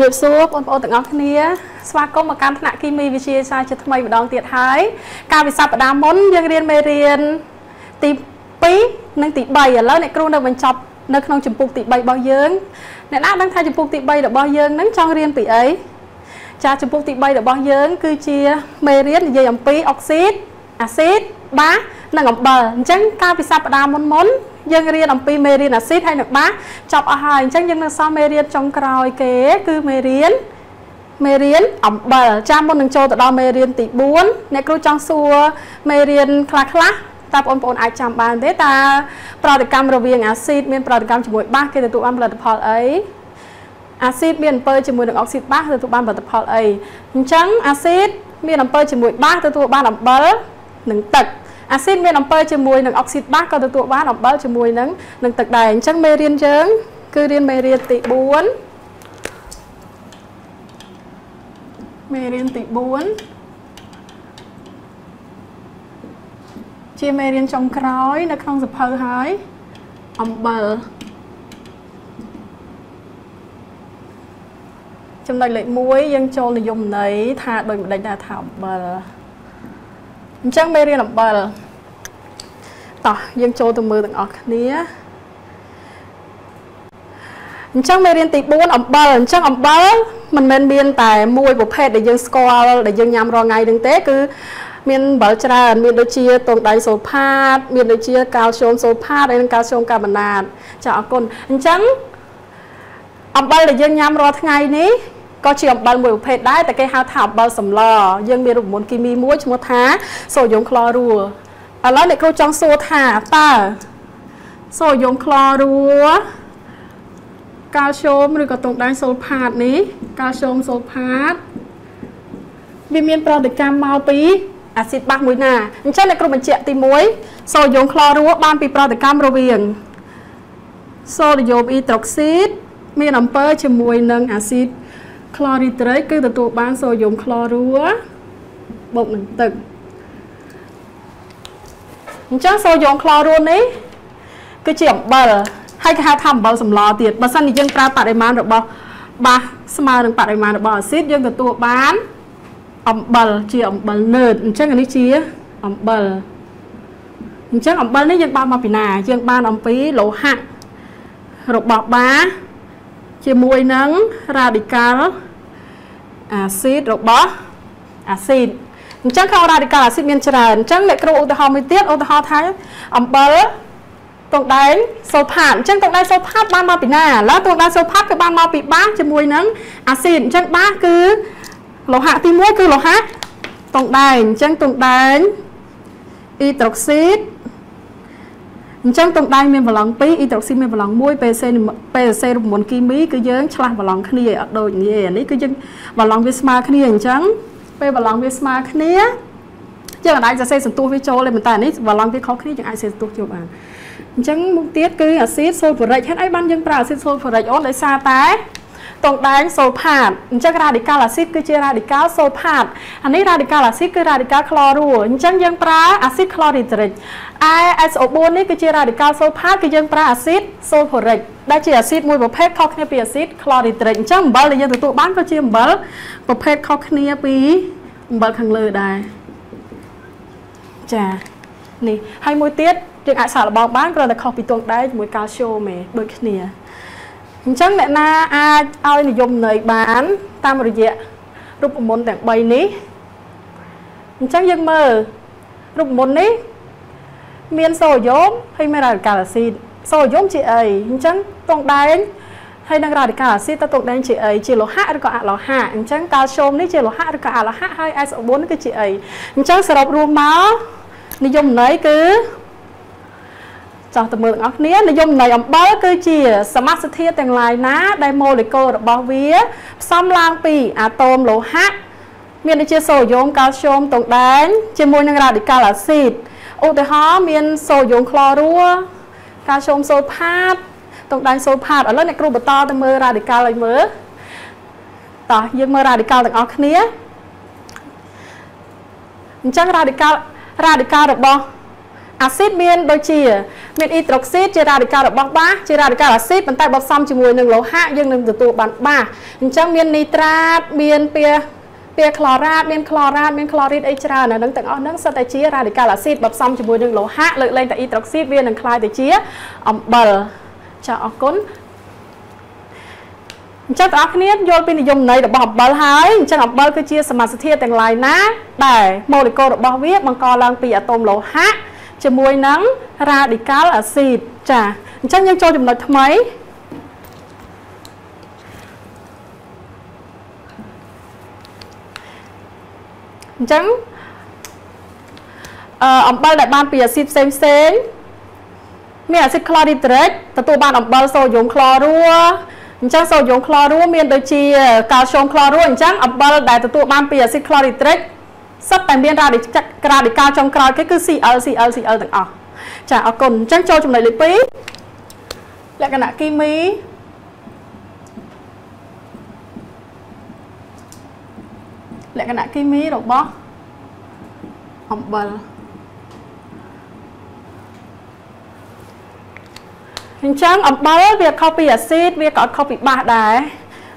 ជំរាបសួរបងប្អូនទាំងអស់គ្នាស្វាគមន៍មកកាន់ថ្នាក់គីមីវិទ្យាសាស្ត្រជាថ្មីម្ដងទៀតហើយកាលពីសប្ដាហ៍មុនយើងរៀនមេរៀនទី2និងទី3ឥឡូវអ្នកគ្រូនៅបញ្ចប់នៅក្នុងជំពូកទី3របស់យើងអ្នកណាដឹងថាជំពូកទី3របស់យើងនឹងចង់រៀនពីអីចាជំពូកទី3របស់យើងគឺជាមេរៀននិយាយអំពីអុកស៊ីតអាស៊ីតបាសនិងអំបិលអញ្ចឹងកាលពីសប្ដាហ៍មុនយើងរៀនអំពីមេរៀនអាស៊ីតហើយនឹងបាសចប់អស់ហើយអញ្ចឹងយើងនឹងសល់មេរៀនចុងក្រោយគេគឺមេរៀនអំបិលចាមុននឹងចូលទៅដល់មេរៀនទី4អ្នកគ្រូចង់សួរមេរៀនខ្លះៗតើបងប្អូនអាចចាំបានទេតើប្រតិកម្មរវាងអាស៊ីតមានប្រតិកម្មជាមួយបាសគេទទួលបានផលិតផលអីអាស៊ីតមានអំពើជាមួយនឹងអុកស៊ីតបាសទទួលបានផលិតផលអីអញ្ចឹងអាស៊ីតមានអំពើជាមួយបាសទទួលបានអំបិលនិងទឹកអាស៊ីតមានអំពើជាមួយនឹងអុកស៊ីតបាសក៏ទទួលបានអំបិលជាមួយនឹងទឹកដែរអញ្ចឹងមេរៀនយើងគឺរៀនមេរៀនទី4ជាមេរៀនចុងក្រោយនៅក្នុងសៀវភៅហើយអំបិលចំណុចលេខ1យើងចូលនិយមន័យថាដោយមិនដេចដែរថាអំបិលអញ្ចឹងមេរៀនអំបិលតោះយើងចូលទៅមើលទាំងអស់គ្នាអញ្ចឹងមេរៀនទី4អំបិលអញ្ចឹងអំបិលមិនមែនមានតែមួយប្រភេទដែលយើងស្គាល់ដែលយើងញ៉ាំរាល់ថ្ងៃនឹងទេគឺមានអំបិលច្រើនមានដូចជាទងដៃសូលផាតមានដូចជាកាល់ស្យូមសូលផាតហើយនិងកាល់ស្យូមកាបូណាតចាអរគុណអញ្ចឹងអំបិលដែលយើងញ៉ាំរាល់ថ្ងៃនេះក៏ជាអំបិលមួយប្រភេទដែរតែគេហៅថាអំបិលសម្លយើងមានរូបមន្តគីមីមួយឈ្មោះថាសូដ្យូមក្លរួលឥឡូវអ្នកគ្រូចង់សួរថាតើសូដ្យូមក្លរួលកាល់ស្យូមឬក៏ទងដៃសូលផាតនេះកាល់ស្យូមសូលផាតវាមានប្រតិកម្មមកពីអាស៊ីតបាសមួយណាអញ្ចឹងអ្នកគ្រូបញ្ជាក់ទី1សូដ្យូមក្លរួលបានពីប្រតិកម្មរវាងសូដ្យូមអ៊ីត្រូកស៊ីតមានអំពើជាមួយនឹងអាស៊ីតក្លរីត្រេតគឺទទួលបានសូដ្យូមក្លរួលបូកនឹងទឹកអញ្ចឹងសូដ្យូមក្លរួលនេះគឺជាអំបិលហើយគេហៅថាអំបិលសម្លទៀតបើសិនជាយើងប្រើបរិមាណរបស់បាសស្មើនឹងបរិមាណរបស់អាស៊ីតយើងទទួលបានអំបិលជាអំបិលនឺតអញ្ចឹងអានេះជាអំបិលអញ្ចឹងអំបិលនេះយើងបានមកពីណាយើងបានអំពីលោហៈរបស់បាសជាមួយនឹងរ៉ាឌីកាល់អាស៊ីតរបស់អាស៊ីតអញ្ចឹងក្នុងរ៉ាឌីកាល់អាស៊ីតមានច្រើនអញ្ចឹងអ្នកគ្រូឧទាហរណ៍មួយទៀតឧទាហរណ៍ថាអំបិលទងដែងសូលផាតអញ្ចឹងទងដែងសូលផាតបានមកពីណាឥឡូវទងដែងសូលផាតគឺបានមកពីបាសជាមួយនឹងអាស៊ីតអញ្ចឹងបាសគឺលោហៈទី1គឺលោហៈទងដែងអញ្ចឹងទងដែងអ៊ីត្រូកស៊ីតអញ្ចឹងទងដែងមានបឡង់2អ៊ីត្រូកស៊ីតមានបឡង់1ពេលសេរូបមន្តគីមីគឺយើងឆ្លាស់បឡង់គ្នាឲ្យអត់ដូចនេះនេះគឺយើងបឡង់វាស្មើគ្នាអញ្ចឹងពេលបឡង់វាស្មើគ្នាយើងអាចសរសេរសន្ទុះវាចូលទេប៉ុន្តែនេះបឡង់វាខុសគ្នាយើងអាចសរសេរសន្ទុះចូលបានអញ្ចឹងមុខទៀតគឺអាស៊ីតសូលហ្វូរិកហេតុអីបានយើងប្រើអាស៊ីតសូលហ្វូរិកអូនដោយសារតែទងដែងសូលផាតអញ្ចឹងរ៉ាឌីកាល់អាស៊ីតគឺជារ៉ាឌីកាល់សូលផាតអានេះរ៉ាឌីកាល់អាស៊ីតគឺរ៉ាឌីកាល់ក្លរួលអញ្ចឹងយើងប្រើអាស៊ីតក្លរីត្រិកឯ SO4 នេះគឺជារ៉ាឌីកាល់សូលផាតគឺយើងប្រើអាស៊ីតសូលហ្វូរិកដែលជាអាស៊ីតមួយប្រភេទខុសគ្នាពីអាស៊ីតក្លរីត្រិកអញ្ចឹងអំបិលដែលយើងទទួលបានក៏ជាអំបិលប្រភេទខុសគ្នាពីអំបិលខាងលើដែរចានេះហើយមួយទៀតយើងអាចសាកល្បងបានគ្រាន់តែខុសពីទងដែងជាមួយកាល់ស្យូមឯងដូចគ្នាអញ្ចឹងអ្នកណាអាចឲ្យនិយមន័យបានតាមរយៈរូបមន្តទាំង3នេះអញ្ចឹងយើងមើលរូបមន្តនេះមានសូដ្យូមហើយមានរ៉ាឌីកាល់អាស៊ីតសូដ្យូមជាអីអញ្ចឹងទងដែងហើយនឹងរ៉ាឌីកាល់អាស៊ីតទៅទងដែងជាអីជាលោហៈឬក៏អលោហៈអញ្ចឹងកាល់ស្យូមនេះជាលោហៈឬក៏អលោហៈហើយ SO4 នេះគឺជាអីអញ្ចឹងសរុបរួមមកនិយមន័យគឺទៅមើលទាំងអស់គ្នានិយមន័យអំបិលគឺជាសមាសធាតុទាំងឡាយណាដែលម៉ូលេគុលរបស់វាផ្សំឡើងពីអាតូមលោហៈមានដូចជាសូដ្យូមកាល់ស្យូមទងដែងជាមួយនឹងរ៉ាឌីកាល់អាស៊ីតឧទាហរណ៍មានសូដ្យូមក្លរួលកាល់ស្យូមសូលផាតទងដែងសូលផាតឥឡូវអ្នកគ្រូបន្តទៅមើលរ៉ាឌីកាល់ឲ្យមើលតោះយើងមើលរ៉ាឌីកាល់ទាំងអស់គ្នាអញ្ចឹងរ៉ាឌីកាល់របស់ อาซิดเมียนโดยเฉี่ยเมียนอิตรอกซิดเจราดิกาดอกบกบ้าเจราดิกาดอกซิดมันไต่บกซ้ำจมูกหนึ่งโลหะยังหนึ่งตัวบันบ้าจังเมียนนิตราตเมียนเปียคลอราดเมียนคลอราดเมียนคลอริดไอเจราเนี่ยนั่งแต่งเอานั่งสไตเชียเจราดิกาดอกซิดบกซ้ำจมูกหนึ่งโลหะเลยเลยแต่อิตรอกซิดเมียนหนึ่งคลายแต่เฉี่ยอมเบลจะออกก้นจัดอักเนียโยนเป็นยมในดอกบกบาลหายจัดออกบาลก็เฉี่ยสมาร์ทเทียแต่งลายนะแต่โมเลกุลดอกบกเวียบมังกรลังปีอะตอมโลหะจะมวยนังราดิกาลอะซิดจ้ะฉันยังโจมหน่อยทำไมฉันอัมบาลได้บานเปียซิดเซนมีอะซิดคลอริดเรตแต่ตัวบานอัมบาลโซโยมคลอรัวฉันโซโยมคลอรัวเมียนโดยเชียกาชมคลอรัวฉันอัมบาลได้แต่ตัวบานเปียซิดคลอริดเรตสับแต่เบียนราดิกาดิกาจงกรอยก็คือ CL ต่างออกจากอากลจังโจจุ่มในลิปีและขณะกิมีดอกบ๊อกอมเบลจังอมเบลเวียเข้าไปอะซีดเวียกอดเข้าไปบาดได้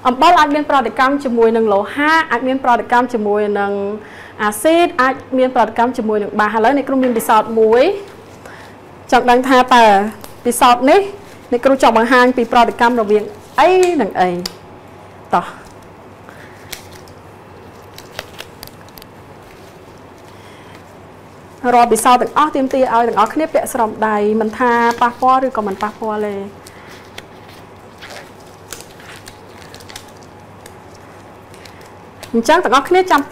อมเบลอาจเบียนปรดิกรรมจมูกหนึ่งโลห้าอาจเบียนปรดิกรรมจมูกหนึ่งอาซิดอาจมีปรากฏการณ์จมูกหนึ่งบาร์แล้วในกลุ่มมีปีศาจมวยจับดังท่าแต่ปีศาจนี้ในกลุ่มจับบางหางปีปรากฏการณ์ระเบียงไอ้หนังไอ้ต่อรอปีศาจต่างอ้อเต็มตีเอาต่างอ้อขึ้นเปรียสระใดมันท่าปากพอหรือก็มันปากพอเลยจังต่างอ้อขึ้นจับ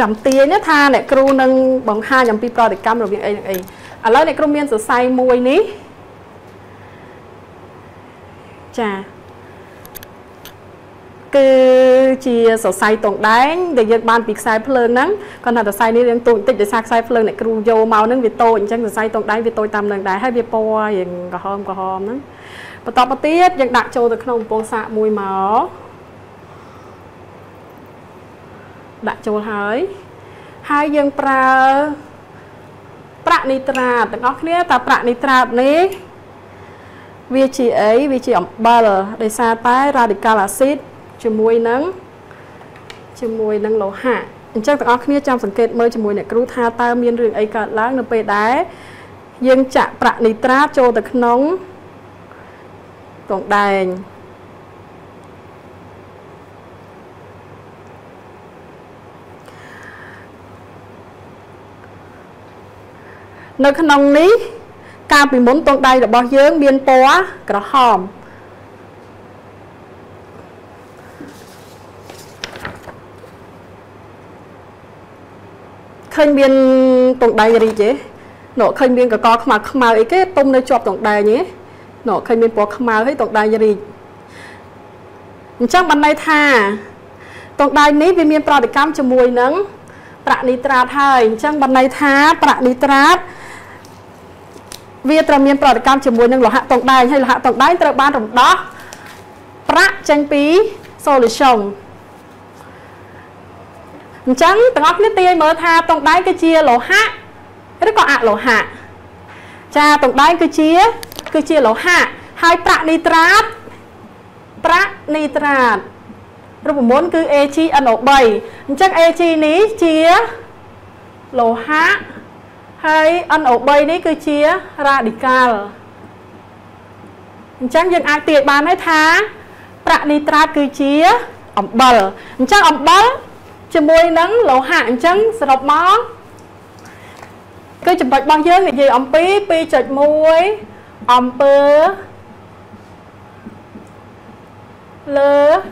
จำเตี้ยเนี่ยทาเนี่ยครูนึงบางห้าอย่างปีปลอดกรรมหรือเบียงเองแล้วเนี่ยครูเมียนสุดไซมวยนี้จ้ะคือจีสุดไซตรงได้เด็กยังบานปีกไซเพลินนั้นก่อนหน้าสุดไซนี่เรียนตุ่นติดจะซักไซเพลินเนี่ยครูโยเมาหนึ่งวิโต้อย่างเช่นสุดไซตรงได้วิโต้ตามหนึ่งได้ให้วิโป้อย่างกระหอมนั้นประตอบประเตี้ยยังดักโจตัวขนมโปงสะมวยหมอดักโจหายยังประนิตราแต่ก็เนี้ยแต่ประนิตรานี้วิจิเอวิจิอัมเบลได้ซาไตราดิกาลาซิดจมวยนังโลหะอันเจ้าแต่ก็เนี้ยจำสังเกตเมื่อจมวยเนี่ยกรูธาตามีนเรื่องไอกาล้างน้ำเปย์ได้ยังจะประนิตราโจแต่ขนมตรงแดงในขนมนี้การปีมุนตรงใดดอกบอเยิ้งเบียนปัวกระหอมเคยเบียนตรงใดอะไรเจ๊หนูเคยเบียนกับกอขมาไอ้แกต้มในจอบตรงใดนี้หนูเคยเบียนปัวขมาให้ตรงใดอะไรจังบันไดท่าตรงใดนี้เป็นเบียนปลาดิกามจมวยนังประนิตราไทยจังบันไดท่าประนิตราเวียตรเมียนปรากฏการณ์จมูกหนึ่งหลอกหะตกได้ให้หลอกหะตกได้ตระบานตรงดอกประจังปีโซลิชงจังตะงอกนิตยเมื่อทาตกได้ก็เชียหลอกหะหรือก็อะหลอกหะจ้าตกได้ก็เชียหลอกหะให้ประนิตรารูปม้วนคือเอชีอันออกใบจังเอชีนี้เชียหลอกหะให้อันออกใบนี้คือเชียราดิกาลฉันยังอาเตียบานให้ท้าประนิตราคือเชียอัมเบลฉันอัมเบลจะมวยนังโลหะฉันสลบมอก็จะบัดบางเยอะอย่างอัมปีจัดมวยอัมเปอเล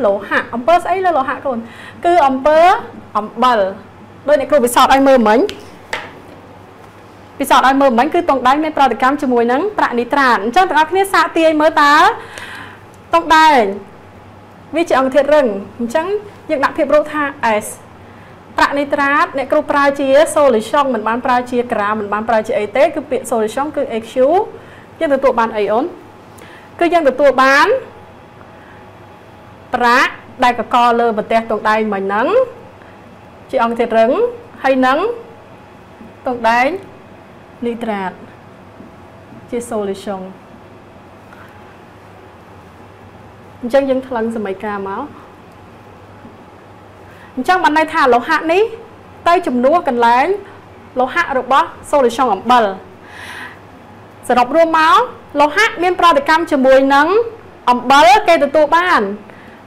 โลหะอัมเปอใส่เลโลหะคนคืออัมเปออัมเบลโดยในครูไปสอบไอเมอร์เหมือนปีศาจอันเมื่อมันคือตรงได้ในปรากฏการณ์จมูกนั้นประนิตราจังแต่เอาขึ้นสะเตียเมื่อตาตรงได้วิจัยอังเทเริงจังยังหนักเพียบรู้ท่าเอสประนิตราในกลุ่มปลาเชียโซลิชองเหมือนบ้านปลาเชียกราเหมือนบ้านปลาเชียไอเต้คือเปียโซลิชองคือเอ็กซิวยังตัวบ้านไอออนคือยังตัวบ้านประได้กับกอเลยบัดเตะตรงได้เหมือนนั้นจีอังเทเริงให้นั้นตรงได้นิตรา ที่โซลิชงจังยังทลังสมัยกามาจังมันในฐานเราหักนี้ใต้จุ่มนัวกันแล้วเราหักหรือเปล่าโซลิชงกับเบลสำหรับรวมมาเราหักเมียนปลาติกรรมจมูกนังอ่ำเบลเกตตัวบ้าน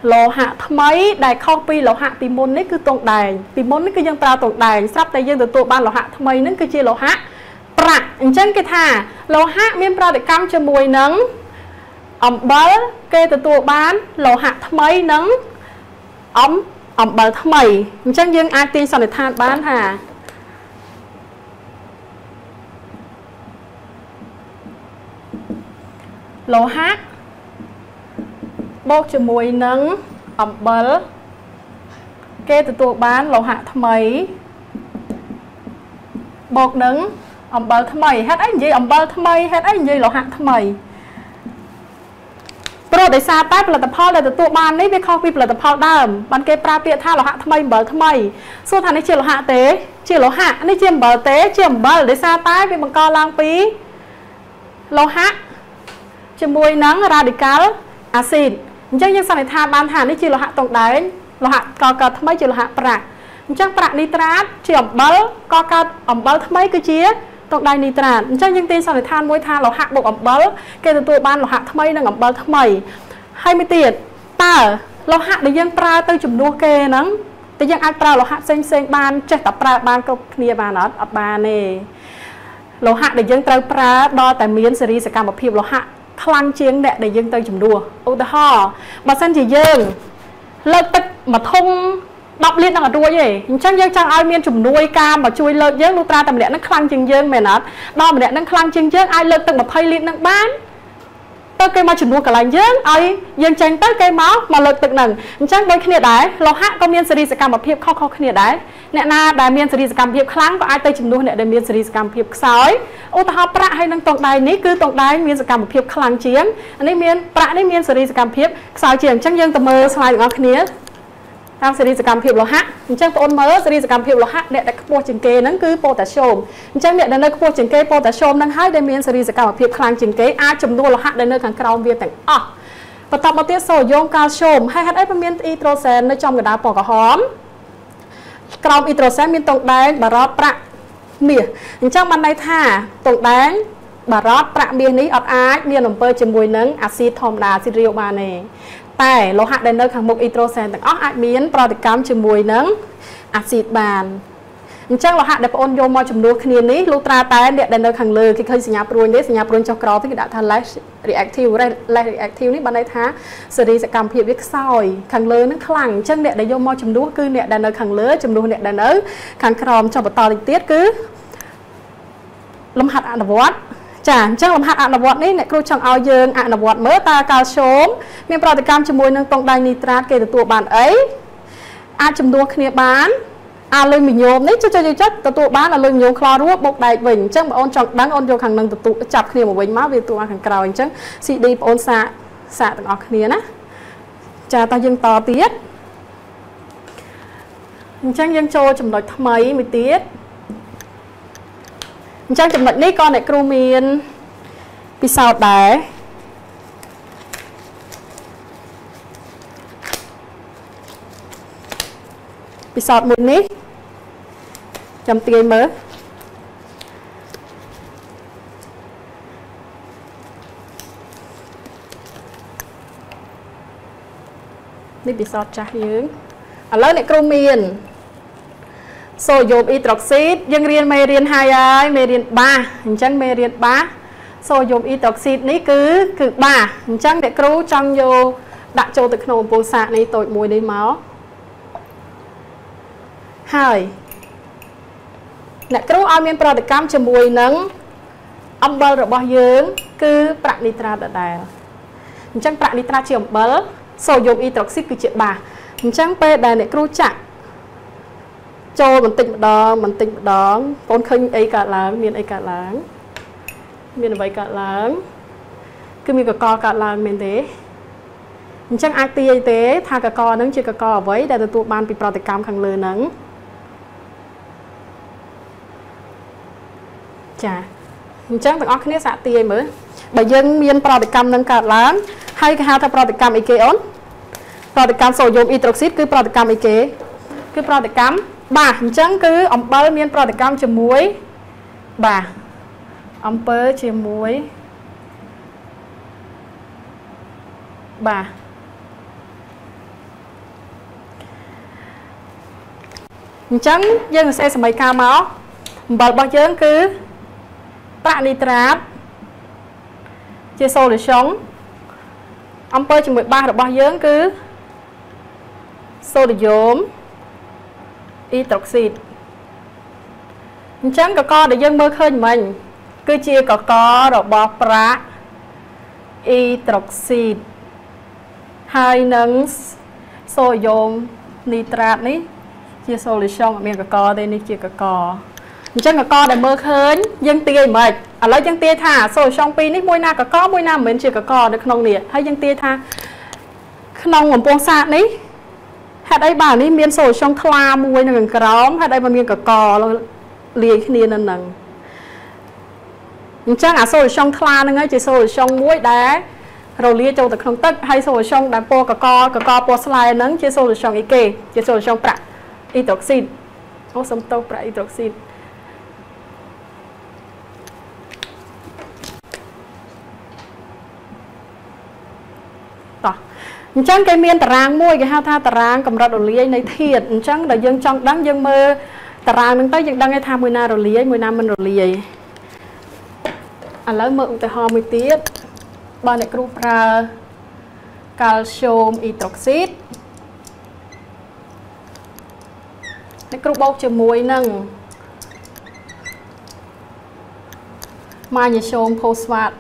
เราหักทำไมได้ข้อปีเราหักปีมนนี่คือตรงใดปีมนนี่คือยังปลาตรงใดทรัพย์แต่ยังตัวบ้านเราหักทำไมนั่นคือเจเราหักปลาเช่นกันค่ะเราหักเมียนปลาติกรรมจมูกนังอ่ำเบลเกตตัวบ้านเราหักทำไมนังอ่ำเบลทำไมเช่นยังอาตีสันนิษฐานบ้านค่ะเราหักโบกจมูกนังอ่ำเบลเกตตัวบ้านเราหักทำไมโบกนังอ่ำเบลทำไมเฮ็ดไอ้ยี่อ่ำเบลทำไมเฮ็ดไอ้ยี่เราหักทำไมโปรดไอซาป้ายปลาตะพอเลยตัวบ้านนี่ไปคอกปีปลาตะพอเดิมมันเกปลาเปียท่าเราหักทำไมเบลทำไมส่วนทางนี้เชี่ยเราหักเตะเชี่ยเราหักนี่เชี่ยเบลเตะเชี่ยเบลไอซาป้ายไปบังกอลางปีเราหักจมูกนังราดิกัลอาซิดจังยังสันนิษฐานบานฐานนี่จีโลหะตกได้โลหะกอกทำไมจีโลหะประจังประนิตรัสเฉียบเบลกอกอ่ำเบลทำไมก็เจี๊ยตกได้นิตรัสจังยังตีสันนิษฐานมวยทานโลหะบวกอ่ำเบลเกตตัวบานโลหะทำไมนังอ่ำเบลทำไมให้ไม่ติดตาโลหะได้ยังปลาตัวจุ่มนัวเกนังแต่ยังอัดปลาโลหะเซ็งเซ็งบานเจ็ดตับปลาบานก็เนียบานอัดบานเน่โลหะได้ยังเตาปลาดอแต่เมียนสิริสการประพิบโลหะพลังเชียงแดดในยังเตยจุ่มดัวอุตหะมาสั่นจีเยิงเลิกติดมาทงดับเลี้ยนต่างดัวยี่ช่างยังช่างไอเมียนจุ่มดัวกามมาช่วยเลิกเยิงลูกตาแต่เด็กนั่งคลังเชียงเยิงแม่นัดดอมเด็กนั่งคลังเชียงเยิงไอเลิกติดมาไพ่เลี้ยนนั่งบ้านเตยเกยมาจุ่มดัวกับหลังเยิงไอยังช่างเตยเกยมาเลิกติดหนึ่งช่างใบขณีได้เราหักก็เมียนสิริสกรรมมาเพียบข้อขณีได้แน่นาได้เมียนสิริสกรรมเพียบครั้งก็ไอเตยจุ่มดัวเนี่ยได้เมียนสิริสกรรมเพียบซอยอุตหะประให้นั่งตกได้นี่คือตกได้มีสกรรมเพียบคลังเชียงอันนี้มีประได้มีสรีสกรรมเพียบสาวเชียงช่างยังตะเมอสลายของคนนี้ทางสรีสกรรมเพียบโลหะช่างโปนเมอสรีสกรรมเพียบโลหะเนี่ยแต่โปรจิงเกนั่นคือโปรแต่ชมช่างเนี่ยในโปรจิงเกโปรแต่ชมนั่งให้ได้มีสรีสกรรมเพียบคลังจิงเกอาจมดูโลหะในเนื้อขังกราวเบียแต่งอ่ะประทับมาเตี้ยโซยงกาชมให้ฮัดไอเป็นมีอีโตรเซนในจอมกระดาษปอกกระหอมกราวอีโตรเซนมีตกได้บารอประเมียช่างมันในท่าตกได้บารอดประเมียนี้อดอาเมียนมเปอร์จมูกนังอาซีทอมดาซิเรียวมาเน่แต่โลหะเดนเนอร์ขังมุกอิโตรเซนแต่ออาเมียนปรติกรรมจมูกนังอาซีบานช่างโลหะเดปอนโยมอจมูกนี้นี้ลูตราแต่เดนเนอร์ขังเลยคือเคยสัญญาปรุนได้สัญญาปรุนจอกรอที่กระดาษทันไลท์รีแอคทีฟรีแอคทีฟนี่บันไดท้าสรีสกรรมเพียบวิกซอยขังเลยนั่งคลังช่างเดนเนอร์โยมอจมูกคือเดนเนอร์ขังเลยจมูกเดนเนอร์ขังครอมจอบตอติดเตี้ยคือลมหัดอันวัดจ้ะช่างลมหัดอันวัดนี่เนี่ยครูช่างเอาเยินอันวัดเมื่อตากาชมมีปรติกรรมจมูกนังตรงไดนิตรัสเกตตัวบานเอ้ยอาจมดวงเนียบานอาเลยมีโยมนี่จะตัวบ้านอาเลยโยมคลอรูปบกได้เหว่งช่างมาออนจังดังออนโยขังนังตัวจับเนียบเหว่งมาเวียตัวขังกราวช่างสีดีออนสะต่างออกเนียนะจ้ะตายังต่อเตี้ยช่างยังโชว์จมดอยทำไมไม่เตี้ยจังจำนวนนี้ก่อนในกรูมีนพิสาวดายพิสาวดมุนนี้จำเตียงมือนี่พิสาวดจากยืนอ่ะแล้วในกรูมีนโซโยมอีตรอกซีดยังเรียนไม่เรียนหายายไม่เรียนบ้าฉันไม่เรียนบ้าโซโยมอีตรอกซีดนี่คือบ้าฉันเด็กครูจังโยดักโจตึกโนปูสะในโตยมวยในหม้อหายเด็กครูเอาเมียนปรติกรรมจมวยนังอัมเบลระบายเยิงคือประนิตราแต่ใดฉันประนิตราเฉียบเบลโซโยมอีตรอกซีดคือเฉียบบ้าฉันไปได้เด็กครูจักโจมันติดมันติดปนเคยไอกะล้างเมียนไอกะล้างเมียนใบกะล้างคือมีกะกอกะล้างเมียนเต๋อช่างอาตีเต๋อทากะกอนั่งเจอกะกอไว้แต่ตัวบานปีปรติกรรมขังเลยนั่งจ้ะ จังแต่ออกนี้สะเตียเหมือนใบยังมีนปลอดกรรมนังกัดล้านให้กระหาทำปลอดกรรมอีเกออนปลอดกรรมโซโยมอิตรอกซิดคือปลอดกรรมอีเกคือปลอดกรรมบ่าจังคืออมเปอร์มีนปลอดกรรมจมูกบ่าอมเปอร์จมูกบ่าจังยังเซสมัยกาหมอบอลบอลยังคือปะนิตราบเจโซหรือชงอัมเปอร์จมูกบ้าหรือบอลยังคือโซดิโยมอิตรอกซิดจังก็เดี๋ยวยังเมื่อคืนมันคือเจียก็หรือบอลปลาอิตรอกซิดไฮนังโซโยมนิตราบนี้เจียโซลิชองเมียกกอเดนิเจียกกอจังกกอแต่เมื่อคืนยังเตี้ยเหมือนแล้วยังเตี้ยท่าโซลิชองปีนี้มวยหน้ากกอมวยหน้าเหมือนเจียกกอเด็กน้องเนี่ยให้ยังเตี้ยท่าน้องหม่อมปวงซานี้หัดไอ้บ่าวนี้เมียนโซลิชองคลามวยหนึ่งกร้อมหัดไอ้บ่าวเมียกกอเราเลี้ยงขี้เนียนหนึ่งจังอ่ะโซลิชองคลาหนึ่งไอ้เจียโซลิชองมวยได้เราเลี้ยงโจแต่น้องตัดให้โซลิชองได้ปวกกอกกอปวสไลน์นั้นเจียโซลิชองอีเกเจียโซลิชองประอิตรอกซิดโอ้สมโตประอิตรอกซิดต่อจังแกเมียนตารางมวยแกห้าท่าตารางกำลังโดนเลี้ยในเทียดจังแต่ยังจังดังยังเมื่อตารางนึงตั้งยังดังไอ้ทำมวยนาโดนเลี้ยมวยนามันโดนเลี้ยอันแล้วเมื่ออุตหอมเทียดบอลในกรุ๊ปเราแคลเซียมอิตรอกซิดกรุ๊ปบอกจะมวยนั่งมาอย่าชมโพสวัด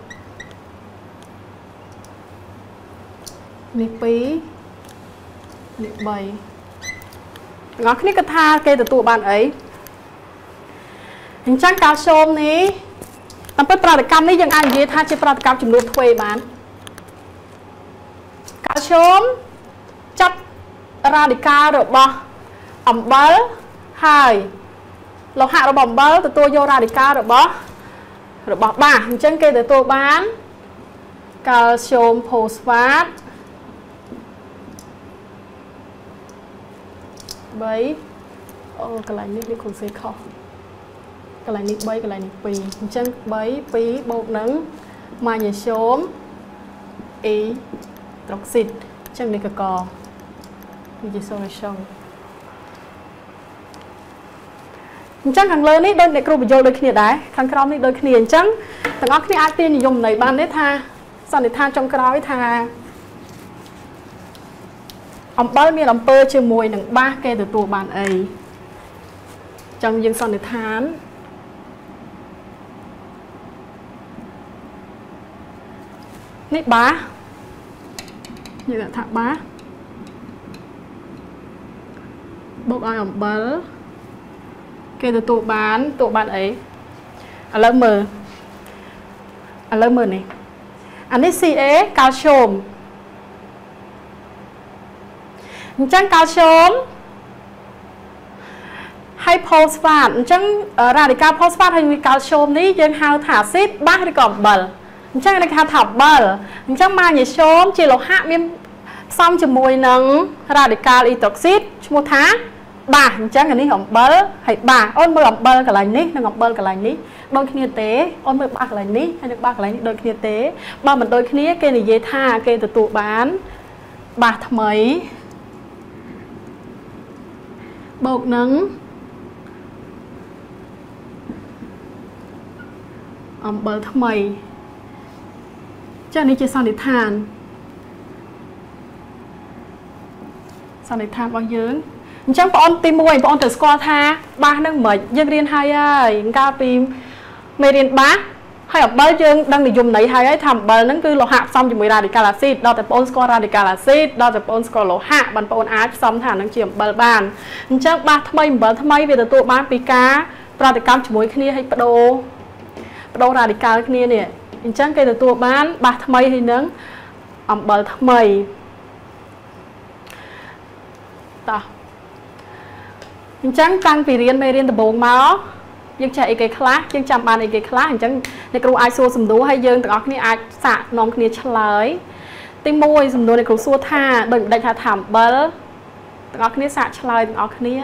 นี่ปีนี่ใบงอคณิกธาเกตตัวบ้านไอ้ยังช่างการชมนี้ตามเป็นปฏิกรรมนี้ยังอ่านเยอะท่าจะปฏิกรรมจุดรูปถวยบ้านการชมจับราดิกาหรือบ่อัมเบลไฮเราหาเราบ่มเบลตัวโยราดิกาหรือบอบ้าจังเกตตัวบ้านแคลเซียมโพสฟาตใบโอ้กระไรนี่นี่คุณเซคอกกระไรนี่ใบกระไรนี่ปีจังใบปีบวกหนึ่งมาเยชมอีตรอกซิดจังนี่กกอมีเจโซเลชองจังขังเลยนี่โดนเด็กกลุ่มโยโดยขี้เหนียดได้ขังกรอบนี่โดยขี้เหนียดจังแต่ก็ขี้อาตีนิยมในบ้านได้ทาสันนิษฐานจงกรอบได้ทาอัมเปอร์มีอัมเปอร์เชื่อมวยหนึ่งบ้าแกตัวตัวบ้านเอจังยังสันนิษฐานนี่บ้านี่แหละถักบ้าบอกไอ้อัมเปอร์เกตตัวบ้านไอ้อันเริ่มมือนี่อันนี้ซีเอแคลเซียมจังแคลเซียมให้โพสฟาตจังราดิกาโพสฟาตให้มีแคลเซียมนี่ยังหาถาซิดบ้าที่ก่อเบลจังในการถับเบลจังมาอย่างโชมจีโลหะมีซ้ำจมูกนังราดิกาอิตอกซิดชมูท้าบ่าจังอันนี้ของเบลให้บ่าอ้นเบลของเบลกับอะไรนี้น้องของเบลกับอะไรนี้โดยขี้เตะอ้นเบลบ้ากับอะไรนี้ให้นึกบ้ากับอะไรนี้โดยขี้เตะบ่าเหมือนโดยขี้เกณฑ์เยท่าเกณฑ์ตัวบ้านบ่าทำไมบวกหนึ่งของเบลทำไมจังนี้จะสันนิษฐานบางเยื้องจังปอนตีมวยปอนเตอร์สกอร์ท่าบ้านนั่งเหมือนยังเรียนไฮไอ้กาปีไม่เรียนบ้าให้ออกเบลยังดังนิยมไหนไฮไอ้ทำเบลนั่นคือโลหะซ้ำอยู่ในราดิกาลาซิดเราแต่ปอนสกอร์ราดิกาลาซิดเราแต่ปอนสกอร์โลหะบันปอนอาร์ซ้ำฐานนั่งเฉียบเบลบ้านจังบ้าทำไมเวลาตัวบ้านปีกาปราดิกามจมูกขี้ให้โดราดิกาขี้เนี่ยจังเกตัวบ้านบ้าทำไมให้นั่งออกเบลทำไมต่อจังปีเรียนไม่เรียนตะบงมา ยังใช้ไอ้คลายังจำบานไอ้คลาอย่างเช่นในกลุ่มไอโซสมดุลให้ยืนแต่ออกนี่ไอสะน้องนี่เฉลยติมวยสมดุลในกลุ่มซัวท่าโดยได้ท่าถามเบลแต่ออกนี่สะเฉลยแต่ออกนี่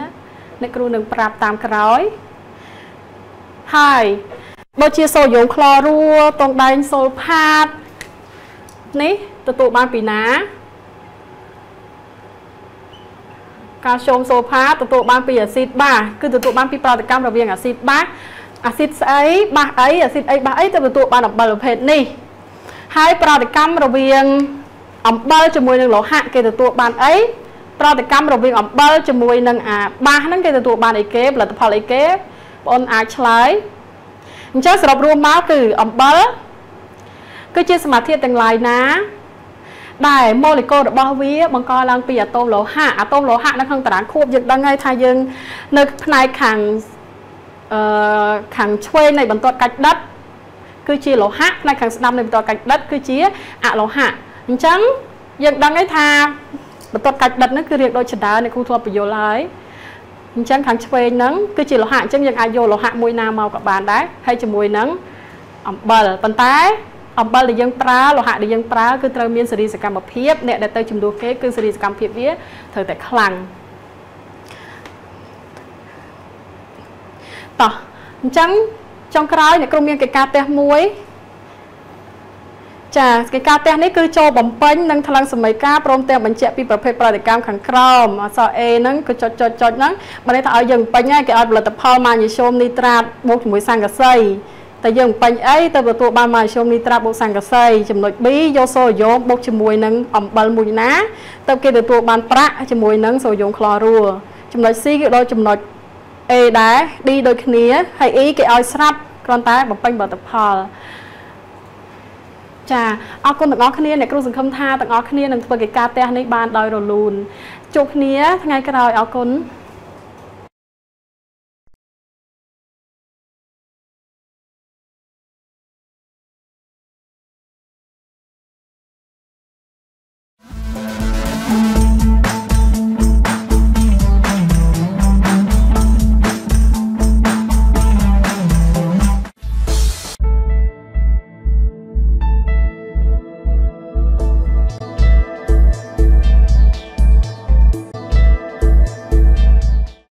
ในกลุ่มหนึ่งปรับตามกระร้อยไฮโดยเฉพาะโซยงคลอรัวตรงใดโซพาดนี่ตัวตัวบานปีน้าการชมโซฟาตัวตัวบางปีอะซิดบ้าคือตัวตัวบางปีปลาตะกร้าระเบียงอะซิดบ้าอะซิดไอ้บ้าไอ้อะซิดไอ้บ้าไอ้ตัวตัวบางดอกบานเพชรนี่ให้ปลาตะกร้าระเบียงอ่ำเบอร์จมูกหนึ่งหล่อหักเกตัวตัวบางไอ้ปลาตะกร้าระเบียงอ่ำเบอร์จมูกหนึ่งอ่ะบ้านั่นเกตัวตัวบางไอ้เก็บหลังพอไอ้เก็บบนอาชไลมันใช้สำหรับรวมมาคืออ่ำเบอร์ก็เชื่อสมาธิแต่งลายนะได้โมเลกุลบอวิบางกรลังปีอะตอมโลหะอะตอมโลหะนั่งข้างตลาดควบยึดดังไงทายึงในในขังขังช่วยในบรรทุกกัดดัดคือชีโลหะในขังดำในบรรทุกกัดดัดคือชีอะโลหะฉันยึดดังไงทาบรรทุกกัดดัดนั่นคือเรียกโดยชดาในคู่ทั่วไปโยไลฉันขังช่วยนั้นคือชีโลหะฉันยึดอายโยโลหะมวยนามเอากับบานได้ให้จมูกนั้นเบลปันไตอับบาลยังปลาโลหะยังปลาคือเติมมีสรีสกรรมเพียบเนี่ยแต่เติมจุ่มดูเค้กคือสรีสกรรมเพียบนี้เธอแต่คลังต่อจังจังคล้ายเนี่ยกลุ่มยังเกกาเตะมวยจ้ะเกกาเตะนี่คือโจบ่มเป็นนั่งทลังสมัยก้าโปรเตะบัญชีปีประเภทปฏิกรรมขังครามซอเอนั่งก็จดนั่งมาได้ถ้าเอายังไปง่ายเกเอาผลิตภัณฑ์มาอยู่ชมนิตราบุกมวยสังกะไซแต่ยังเป็นไอ้แต่ประตูบานมาชมนิตราบุกสังกะไซจำนวนบีโยโซโยบุกจมวยนังอ่ำบอลมุยนะแต่เกี่ยวกับตัวบานพระจมวยนังโซโยงคลอรัวจำนวนซีก็โดยจำนวนเอได้ดีโดยขณีให้อีเกี่ยวกับสับกรอนตาแบบเป็นแบบตะพอลจ้าเอาคนต่างอ้อขณีเนี่ยกลุ่มสังคมท่าต่างอ้อขณีนั่งเป็นกิจการแต่ในบานดอยโรลูนจุกขณีทั้งไงก็ได้เอาคน